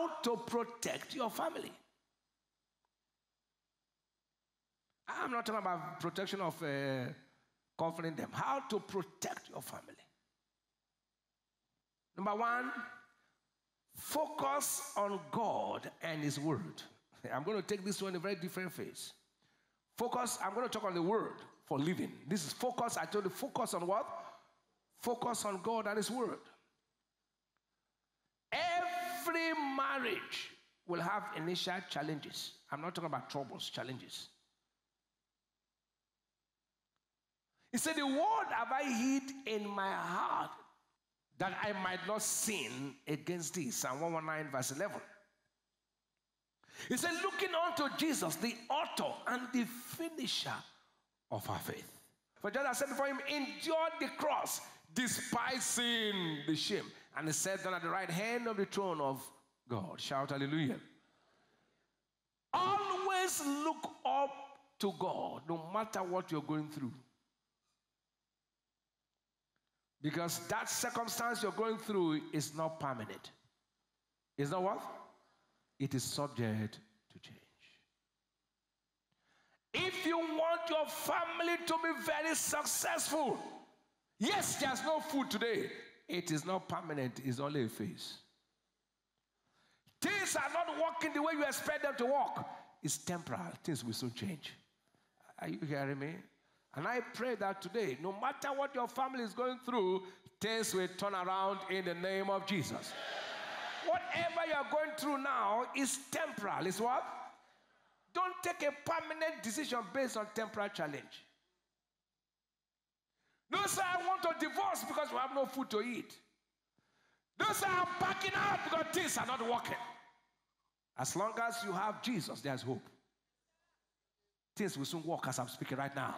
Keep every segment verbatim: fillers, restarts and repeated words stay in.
how to protect your family. I'm not talking about protection of uh, covering them. How to protect your family. Number one, focus on God and His Word. I'm going to take this one in a very different phase. Focus, I'm going to talk on the Word for living. This is focus. I told you, focus on what? Focus on God and His Word. Every marriage will have initial challenges. I'm not talking about troubles, challenges. He said, the word have I hid in my heart that I might not sin against thee. Psalm one nineteen verse eleven. He said, looking unto Jesus, the author and the finisher of our faith. For John said before him, endured the cross, despising the shame. And he sat down at the right hand of the throne of God. Shout hallelujah. Always look up to God, no matter what you're going through. Because that circumstance you're going through is not permanent. It's not what? It is subject to change. If you want your family to be very successful, yes, there's no food today. It is not permanent. It's only a phase. Things are not working the way you expect them to work. It's temporal. Things will soon change. Are you hearing me? And I pray that today, no matter what your family is going through, things will turn around in the name of Jesus. Whatever you are going through now is temporal. It's what? Don't take a permanent decision based on temporal challenge. No, sir, I want to divorce because we have no food to eat. No, sir, I'm backing out because things are not working. As long as you have Jesus, there's hope. Things will soon work as I'm speaking right now.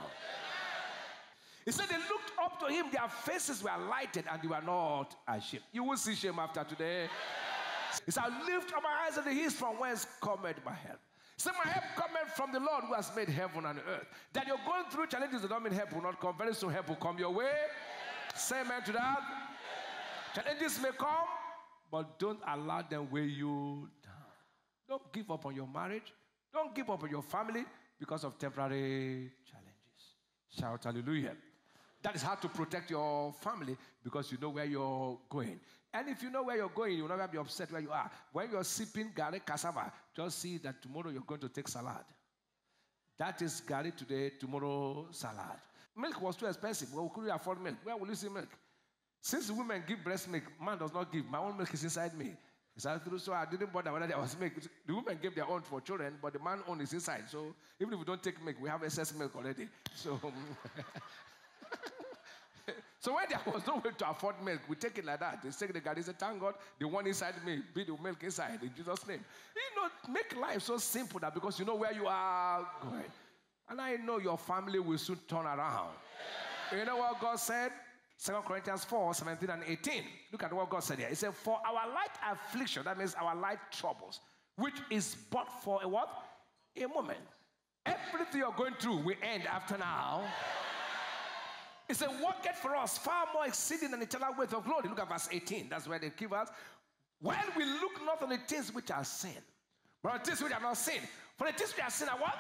He said they looked up to him, their faces were lighted, and they were not ashamed. You will see shame after today. He said, I lift up my eyes unto the hills, from whence cometh my help. He said, my help cometh from the Lord who has made heaven and earth. That you're going through challenges that don't mean help will not come. Very soon help will come your way. Say amen to that. Challenges may come, but don't allow them weigh you down. Don't give up on your marriage. Don't give up on your family. Because of temporary challenges. Shout hallelujah. That is how to protect your family, because you know where you're going. And if you know where you're going, you will never be upset where you are. When you're sipping gari cassava, just see that tomorrow you're going to take salad. That is gari today, tomorrow salad. Milk was too expensive. Well, could we afford milk? Where will you see milk? Since women give breast milk, man does not give. My own milk is inside me. So I didn't bother whether there was milk. The women gave their own for children, but the man own is inside. So even if we don't take milk, we have excess milk already. So, so when there was no way to afford milk, we take it like that. They take the God. They say, thank God, the one inside me, be the milk inside, in Jesus' name. You know, make life so simple that because you know where you are going. And I know your family will soon turn around. Yeah. You know what God said? Second Corinthians four, seventeen and eighteen. Look at what God said here. He said, for our light affliction, that means our light troubles, which is but for a what? A moment. Everything you're going through will end after now. He said, worketh for us far more exceeding than eternal weight of glory. Look at verse eighteen. That's where they give us. While we look not on the things which are seen, but on the things which are not seen. For the things which are seen are what?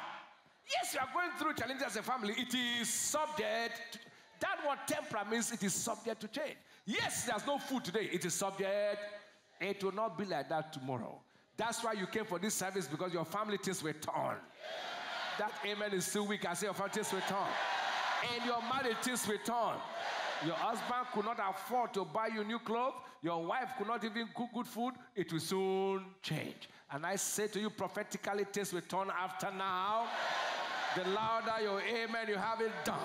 Yes, you are going through challenges as a family. It is subject to. That word temporal means it is subject to change. Yes, there's no food today. It is subject. It will not be like that tomorrow. That's why you came for this service, because your family things were torn. Yeah. That amen is still weak. I say your family things were torn. Yeah. And your marriage things were torn. Yeah. Your husband could not afford to buy you new clothes. Your wife could not even cook good food. It will soon change. And I say to you prophetically, things were torn after now. Yeah. The louder your amen, you have it done.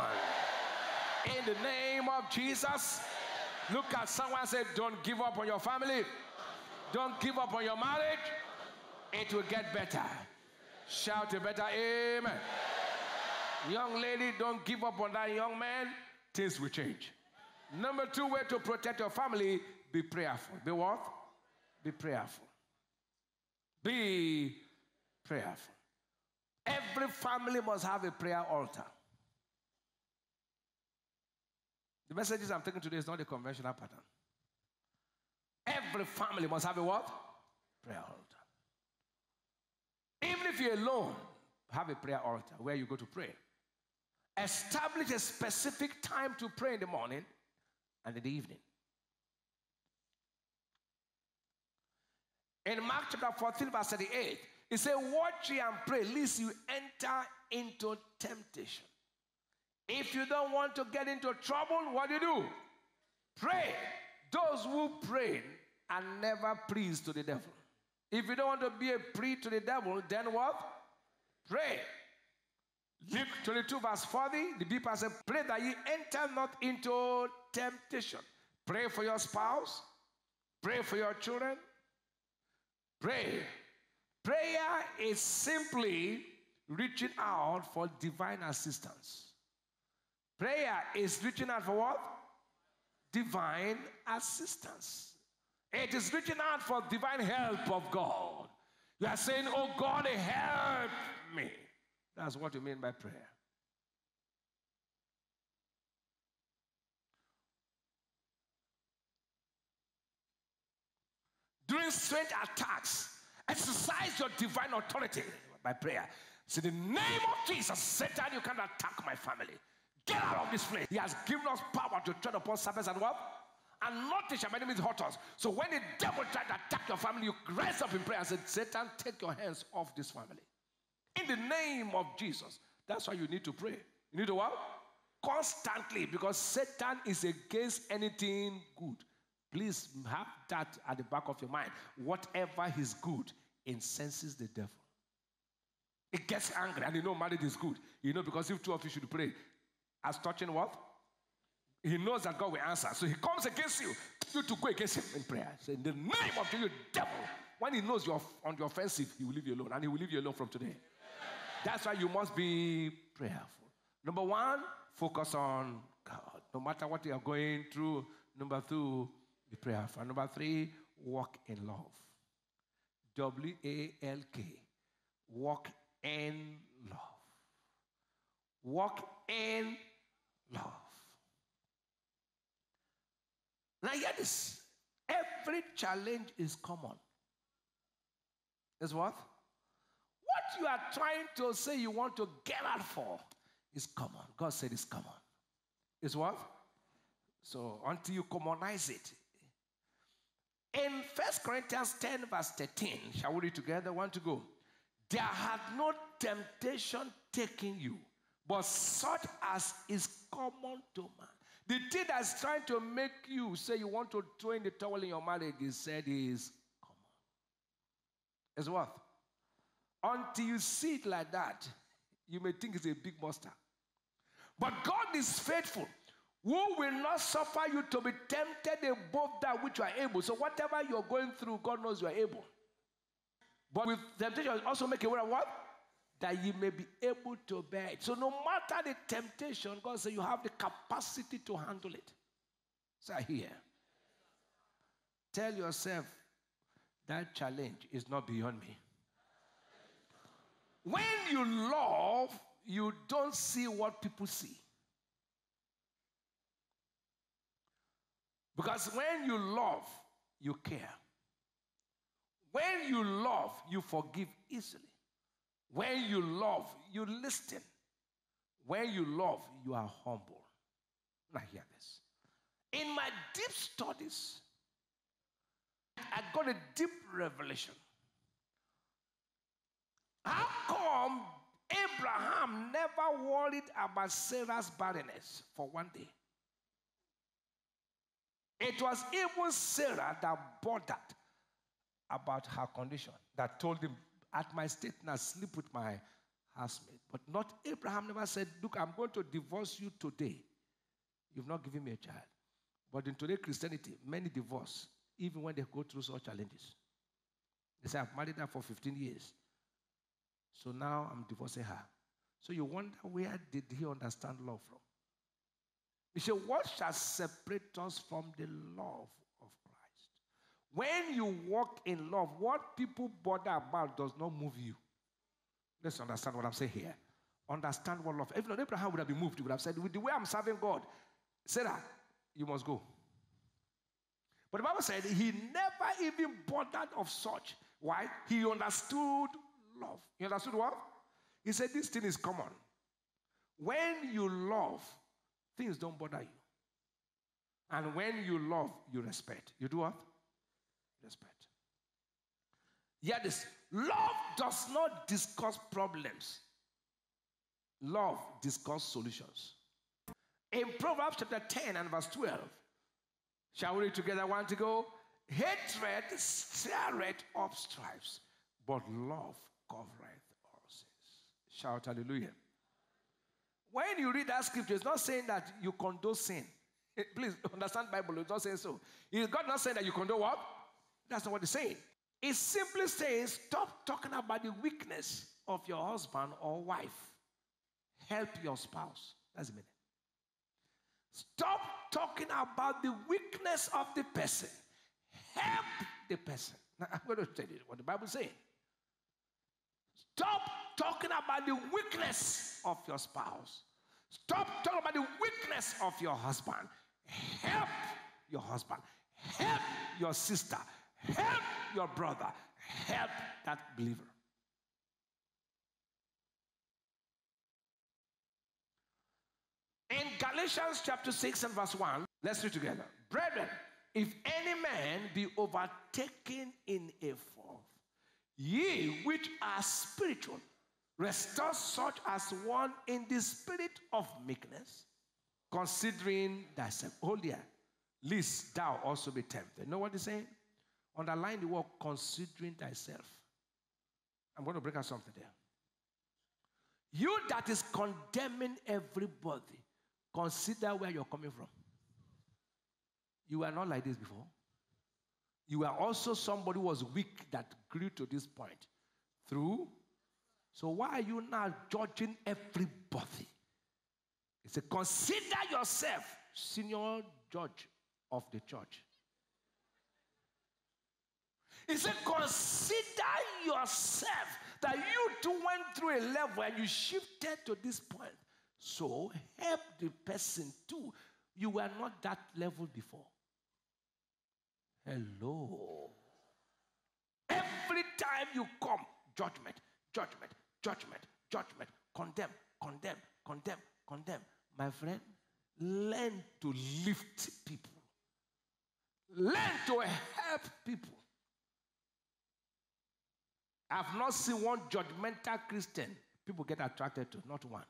In the name of Jesus, look at someone and say, don't give up on your family. Don't give up on your marriage. It will get better. Shout a better amen. Young lady, don't give up on that young man. Things will change. Number two way to protect your family, be prayerful. Be what? Be prayerful. Be prayerful. Every family must have a prayer altar. The messages I'm taking today is not a conventional pattern. Every family must have a what? Prayer altar. Even if you're alone, have a prayer altar where you go to pray. Establish a specific time to pray in the morning and in the evening. In Mark chapter fourteen, verse thirty-eight, it says, watch ye and pray, lest you enter into temptation. If you don't want to get into trouble, what do you do? Pray. Those who pray are never pleased to the devil. If you don't want to be a prey to the devil, then what? Pray. Luke twenty-two, verse forty, the Bible says, pray that ye enter not into temptation. Pray for your spouse. Pray for your children. Pray. Prayer is simply reaching out for divine assistance. Prayer is reaching out for what? Divine assistance. It is reaching out for divine help of God. You are saying, oh God, help me. That's what you mean by prayer. During strange attacks, exercise your divine authority by prayer. So in the name of Jesus, Satan, you can't attack my family. Get out of this place. He has given us power to tread upon serpents and what? And nothing shall by any means hurt us. So when the devil tries to attack your family, you rise up in prayer and say, Satan, take your hands off this family. In the name of Jesus. That's why you need to pray. You need to what? Constantly, because Satan is against anything good. Please have that at the back of your mind. Whatever is good incenses the devil. It gets angry, and you know marriage is good. You know, because if two of you should pray, as touching what? He knows that God will answer. So he comes against you. You to go against him in prayer. So in the name of you, devil, when he knows you're on the offensive, he will leave you alone. And he will leave you alone from today. That's why you must be prayerful. Number one, focus on God. No matter what you are going through. Number two, be prayerful. And number three, walk in love. W A L K. Walk in love. Walk in love. Now hear this. Every challenge is common. Is what? What you are trying to say you want to get out for is common. God said it's common. Is what? So until you commonize it. In First Corinthians ten verse thirteen, shall we read together? One to go. There hath no temptation taken you, but such as is common to man. The thing that's trying to make you say you want to throw in the towel in your marriage, he said is common. It's what? Until you see it like that, you may think it's a big monster. But God is faithful, who will not suffer you to be tempted above that which you are able. So whatever you're going through, God knows you are able. But with temptation, also make a way of what? That you may be able to bear it. So no matter the temptation, God says you have the capacity to handle it. So here, tell yourself, that challenge is not beyond me. When you love, you don't see what people see. Because when you love, you care. When you love, you forgive easily. When you love, you listen. When you love, you are humble. Now hear this. In my deep studies, I got a deep revelation. How come Abraham never worried about Sarah's barrenness for one day? It was even Sarah that bothered about her condition, that told him, at my state now, sleep with my housemate. But not Abraham never said, look, I'm going to divorce you today. You've not given me a child. But in today's Christianity, many divorce, even when they go through such challenges. They say, I've married her for fifteen years. So now I'm divorcing her. So you wonder, where did he understand love from? He said, what shall separate us from the love of Christ? When you walk in love, what people bother about does not move you. Let's understand what I'm saying here. Understand what love. If not, Abraham would have been moved. He would have said, with the way I'm serving God, Sarah, you must go. But the Bible said he never even bothered of such. Why? He understood love. You understood what? He said this thing is common. When you love, things don't bother you. And when you love, you respect. You do what? Respect. Hear this. Love does not discuss problems. Love discusses solutions. In Proverbs chapter ten and verse twelve, shall we read together one to go? Hatred stirreth up strifes, but love covereth all sins. Shout hallelujah. When you read that scripture, it's not saying that you condone sin. Please understand the Bible, it's not saying so. It's God not saying that you condone what? That's not what it's saying. It simply says, stop talking about the weakness of your husband or wife. Help your spouse. That's the meaning. Stop talking about the weakness of the person. Help the person. Now, I'm going to tell you what the Bible is saying. Stop talking about the weakness of your spouse. Stop talking about the weakness of your husband. Help your husband. Help your sister. Help your brother. Help that believer. In Galatians chapter six and verse one, let's read together. Brethren, if any man be overtaken in a fault, ye which are spiritual, restore such as one in the spirit of meekness, considering thyself. Hold here, lest thou also be tempted. You know what he's saying? Underline the word considering thyself. I'm going to bring out something there. You that is condemning everybody, consider where you're coming from. You were not like this before. You were also somebody who was weak that grew to this point. Through. So why are you now judging everybody? He said, consider yourself senior judge of the church. He said, consider yourself that you too went through a level and you shifted to this point. So help the person too. You were not that level before. Hello. Every time you come, judgment, judgment, judgment, judgment, condemn, condemn, condemn, condemn. My friend, learn to lift people. Learn to help people. I've not seen one judgmental Christian people get attracted to, not one.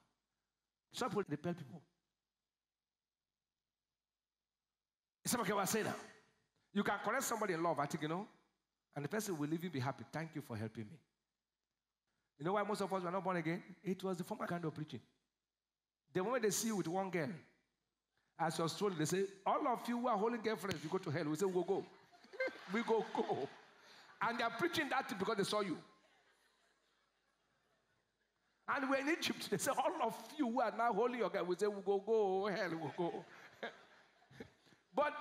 Some people repel people. Somebody can say that. You can correct somebody in love, I think, you know, and the person will leave you be happy. Thank you for helping me. You know why most of us were not born again? It was the former kind of preaching. The moment they see you with one girl, as you're strolling, they say, all of you who are holding girlfriends, you go to hell. We say, we'll go. we go, go. And they're preaching that because they saw you. And we're in Egypt. They say, all of you who are now holding your girl, we say, we'll go, go, hell, we'll go. But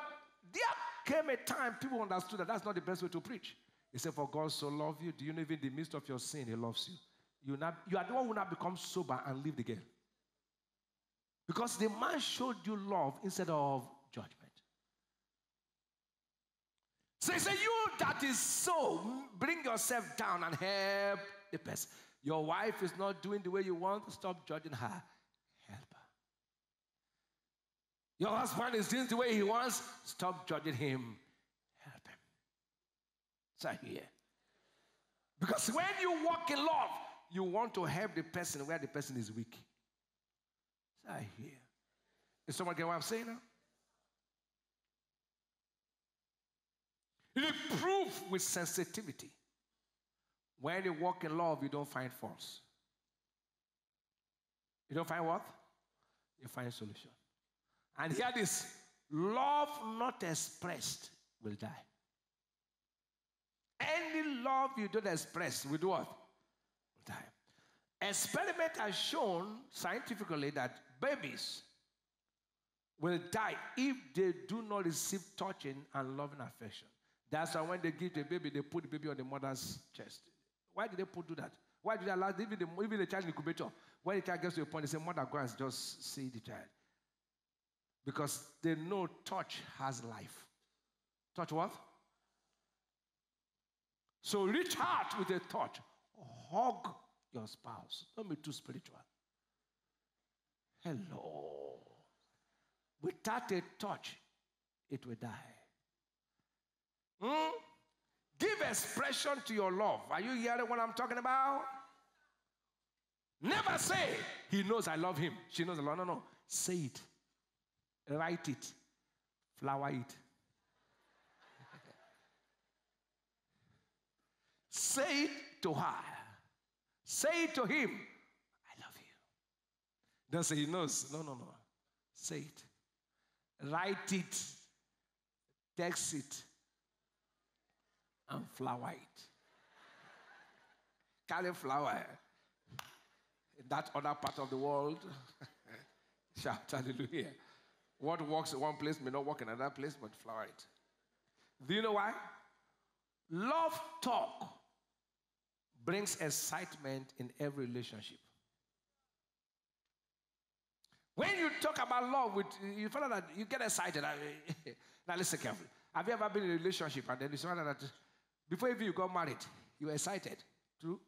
there came a time people understood that that's not the best way to preach. He said, for God so loved you, do you know even in the midst of your sin, he loves you. You, not, you are the one who now becomes sober and leave the girl. Because the man showed you love instead of judgment. So he said, you that is so, bring yourself down and help the person. Your wife is not doing the way you want, stop judging her. Help her. Your husband is doing the way he wants, stop judging him. Help him. So here. Because when you walk in love, you want to help the person where the person is weak. So here. Is someone getting what I'm saying now? Reprove with sensitivity. When you walk in love, you don't find faults. You don't find what? You find solution. And hear this, love not expressed will die. Any love you don't express will do what? Will die. Experiment has shown scientifically that babies will die if they do not receive touching and loving affection. That's why when they give the baby, they put the baby on the mother's chest. Why did they put do that? Why did they allow even the, even the child in the incubator? When the child gets to a point, they say, mother, go and just see the child. Because they know touch has life. Touch what? So reach out with a touch. Oh. hug your spouse. Don't be too spiritual. Hello. Without a touch, it will die. Hmm? Give expression to your love. Are you hearing what I'm talking about? Never say, he knows I love him. She knows I love him. No, no. Say it. Write it. Flower it. Say it to her. Say it to him. I love you. Don't say he knows. No, no, no. Say it. Write it. Text it. And flower it. Carry flower. In that other part of the world. Shout hallelujah. What works in one place may not work in another place, but flower it. Do you know why? Love talk brings excitement in every relationship. When you talk about love, with, you find out that you get excited. Now listen carefully. Have you ever been in a relationship and then you find out that before even you got married, you were excited? True?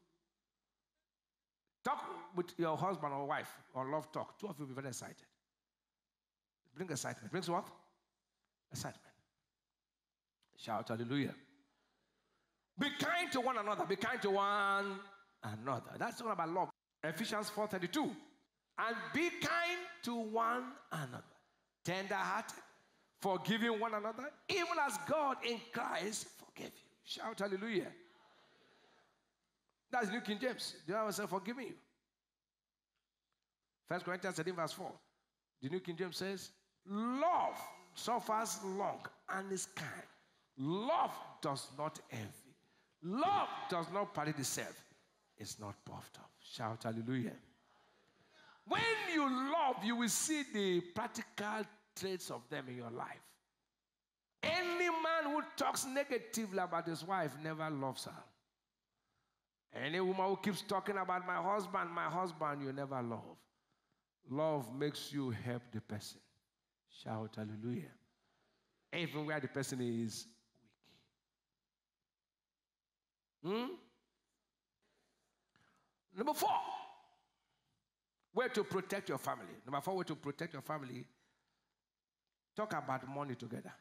Talk with your husband or wife on love talk. Two of you will be very excited. It brings excitement. It brings what? Excitement. Shout hallelujah. Be kind to one another. Be kind to one another. That's all about love. Ephesians four thirty-two. And be kind to one another. Tender-hearted, forgiving one another, even as God in Christ forgave you. Shout hallelujah. That's New King James. The Bible says, forgiving you. First Corinthians thirteen, verse four. The New King James says, love suffers long and is kind. Love does not envy. Love does not party itself. It's not puffed up. Shout hallelujah. When you love, you will see the practical traits of them in your life. Any man who talks negatively about his wife never loves her. Any woman who keeps talking about my husband, my husband, you never love. Love makes you help the person. Shout hallelujah. Even where the person is weak. Hmm? Number four. Way to protect your family. Number four, way to protect your family. Talk about money together.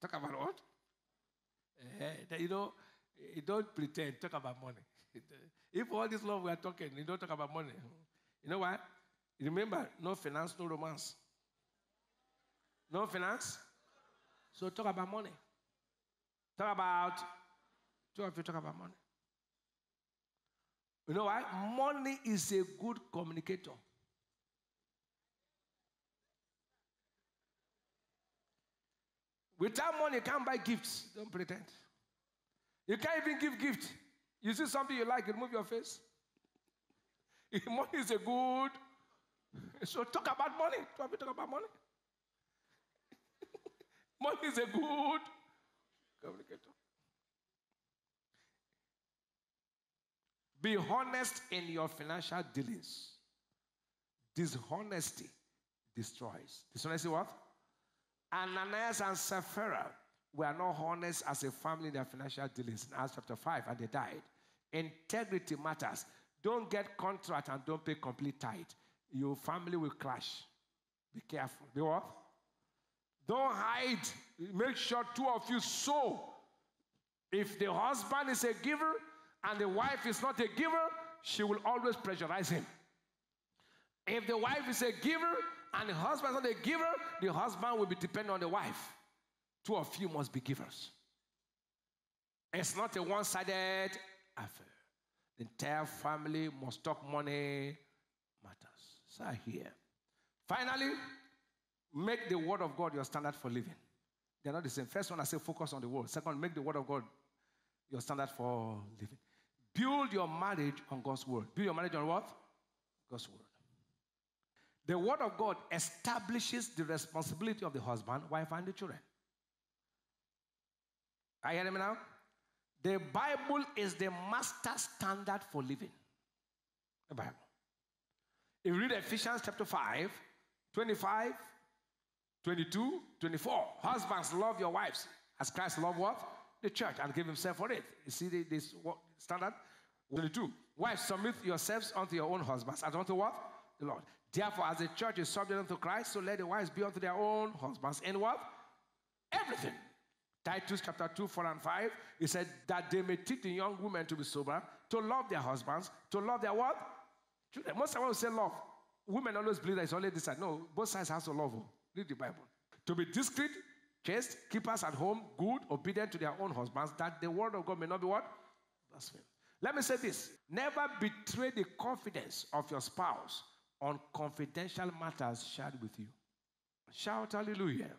Talk about what? Uh, you know, you don't pretend. Talk about money. If all this love we are talking, you don't talk about money. You know why? Remember, no finance, no romance. No finance. So talk about money. Talk about, two of you talk about money. You know why? Money is a good communicator. Without money, you can't buy gifts. Don't pretend. You can't even give gifts. You see something you like, you move your face. Money is a good. So talk about money. Two of you talk about money. Money is a good communicator. Be honest in your financial dealings. Dishonesty destroys. Dishonesty what? Ananias and Sapphira were not honest as a family in their financial dealings in Acts chapter five, and they died. Integrity matters. Don't get contract and don't pay complete tithe. Your family will crash. Be careful. Be what? Don't hide. Make sure two of you sow. If the husband is a giver, and the wife is not a giver, she will always pressurize him. If the wife is a giver and the husband is not a giver, the husband will be dependent on the wife. Two of you must be givers. It's not a one-sided affair. The entire family must talk money matters. So here. Finally, make the word of God your standard for living. They're not the same. First one, I say focus on the word. Second, make the word of God your standard for living. Build your marriage on God's word. Build your marriage on what? God's word. The word of God establishes the responsibility of the husband, wife, and the children. Are you hearing me now? The Bible is the master standard for living. The Bible. If you read Ephesians chapter five, twenty-five, twenty-two, twenty-four. Husbands, love your wives as Christ loved what? The church and give himself for it. You see this standard? twenty-two. Wives, submit yourselves unto your own husbands, as unto what? The Lord. Therefore, as the church is subject unto Christ, so let the wives be unto their own husbands. And what? Everything. Titus chapter two, four and five, it said that they may teach the young women to be sober, to love their husbands, to love their what? Children. Most of us say love. Women always believe that it's only this side. No, both sides has to love. Read the Bible. To be discreet, chaste, keepers at home, good, obedient to their own husbands, that the word of God may not be what? Blasphemed. Let me say this. Never betray the confidence of your spouse on confidential matters shared with you. Shout hallelujah.